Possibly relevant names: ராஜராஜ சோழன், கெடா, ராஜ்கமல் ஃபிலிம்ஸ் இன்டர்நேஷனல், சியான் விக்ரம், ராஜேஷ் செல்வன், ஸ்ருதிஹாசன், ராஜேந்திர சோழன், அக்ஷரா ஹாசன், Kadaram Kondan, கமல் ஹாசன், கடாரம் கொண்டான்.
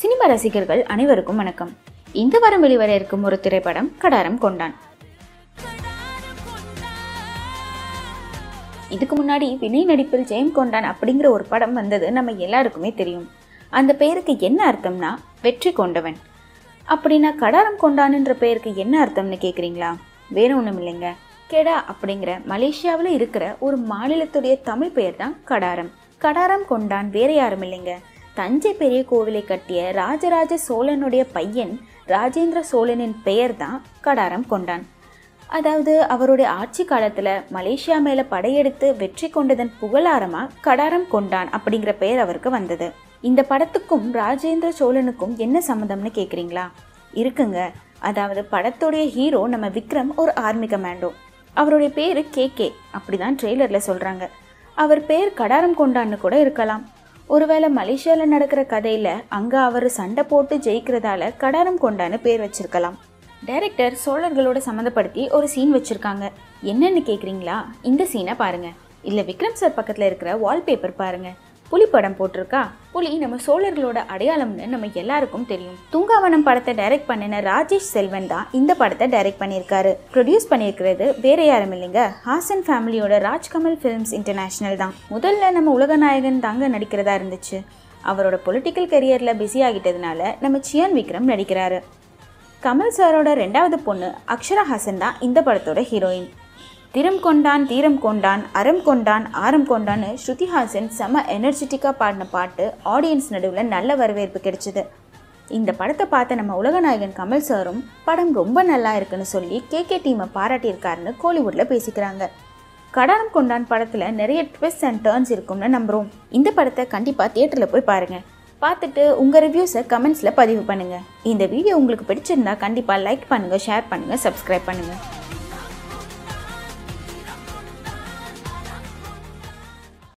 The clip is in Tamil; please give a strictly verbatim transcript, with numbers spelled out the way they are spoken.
சினிமா ரசிகர்கள் அனைவருக்கும் வணக்கம். இந்த வாரம் வெளிவர இருக்கும் ஒரு திரைப்படம் கடாரம் கொண்டான். இதுக்கு முன்னாடி வினய் நடிப்பில் ஜெயம் கொண்டான் அப்படிங்கிற ஒரு படம் வந்தது நம்ம எல்லாருக்குமே தெரியும். அந்த பெயருக்கு என்ன அர்த்தம்னா வெற்றி கொண்டவன். அப்படின்னா கடாரம் கொண்டான்ன்ற பெயருக்கு என்ன அர்த்தம்னு கேட்குறீங்களா? வேற ஒன்றும் இல்லைங்க. கெடா அப்படிங்கிற மலேசியாவில் இருக்கிற ஒரு மாநிலத்துடைய தமிழ் பெயர் தான் கடாரம். கடாரம் கொண்டான் வேற யாரும் இல்லைங்க, தஞ்சை பெரிய கோவிலை கட்டிய ராஜராஜ சோழனுடைய பையன் ராஜேந்திர சோழனின் பெயர் தான் கடாரம் கொண்டான். அதாவது அவருடைய ஆட்சி காலத்தில் மலேசியா மேலே படையெடுத்து வெற்றி கொண்டதன் புகழாரமாக கடாரம் கொண்டான் அப்படிங்கிற பெயர் அவருக்கு வந்தது. இந்த படத்துக்கும் ராஜேந்திர சோழனுக்கும் என்ன சம்மந்தம்னு கேட்குறீங்களா? இருக்குங்க. அதாவது படத்துடைய ஹீரோ நம்ம விக்ரம் ஒரு ஆர்மி கமாண்டோ. அவருடைய பேர் கே கே அப்படி தான் ட்ரெய்லரில் சொல்கிறாங்க. அவர் பேர் கடாரம் கொண்டான்னு கூட இருக்கலாம். ஒருவேளை மலேசியாவில் நடக்கிற கதையில் அங்கே அவர் சண்டை போட்டு ஜெயிக்கிறதால கடாரம் கொண்டான்னு பேர் வச்சிருக்கலாம். டைரக்டர் சோழர்களோட சம்மந்தப்படுத்தி ஒரு சீன் வச்சுருக்காங்க. என்னன்னு கேட்குறீங்களா? இந்த சீனை பாருங்கள். இல்லை விக்ரம் சார் பக்கத்தில் இருக்கிற வால்பேப்பர் பாருங்கள். புலி படம் போட்டிருக்கா? புலி நம்ம சோழர்களோட அடையாளம்னு நம்ம எல்லாருக்கும் தெரியும். தூங்காவனம் படத்தை டைரக்ட் பண்ணின ராஜேஷ் செல்வன் தான் இந்த படத்தை டைரக்ட் பண்ணியிருக்காரு. ப்ரொடியூஸ் பண்ணியிருக்கிறது வேற யாரும் இல்லைங்க, ஹாசன் ஃபேமிலியோட ராஜ்கமல் ஃபிலிம்ஸ் இன்டர்நேஷனல் தான். முதல்ல நம்ம உலகநாயகன் தாங்க நடிக்கிறதா இருந்துச்சு. அவரோட பொலிட்டிக்கல் கெரியரில் பிஸி ஆகிட்டதுனால நம்ம சியான் விக்ரம் நடிக்கிறாரு. கமல் சாரோட ரெண்டாவது பொண்ணு அக்ஷரா ஹாசன் தான் இந்த படத்தோட ஹீரோயின். திறம் கொண்டான் தீரம் கொண்டான் அறம் கொண்டான் ஆரம் கொண்டான்னு ஸ்ருதிஹாசன் செம எனர்ஜெட்டிக்காக பாடின பாட்டு ஆடியன்ஸ் நடுவில் நல்ல வரவேற்பு கிடைச்சிது. இந்த படத்தை பார்த்த நம்ம உலகநாயகன் கமல் சாரும் படம் ரொம்ப நல்லா இருக்குன்னு சொல்லி கே கே டீமை பாராட்டியிருக்காருன்னு கோலிவுட்டில் பேசிக்கிறாங்க. கடாரம் கொண்டான் படத்தில் நிறைய ட்விஸ்ட் அண்ட் டர்ன்ஸ் இருக்கும்னு நம்புகிறோம். இந்த படத்தை கண்டிப்பாக தியேட்டரில் போய் பாருங்கள். பார்த்துட்டு உங்கள் ரிவ்யூஸை கமெண்ட்ஸில் பதிவு பண்ணுங்கள். இந்த வீடியோ உங்களுக்கு பிடிச்சிருந்தா கண்டிப்பாக லைக் பண்ணுங்கள், ஷேர் பண்ணுங்கள், சப்ஸ்கிரைப் பண்ணுங்கள்.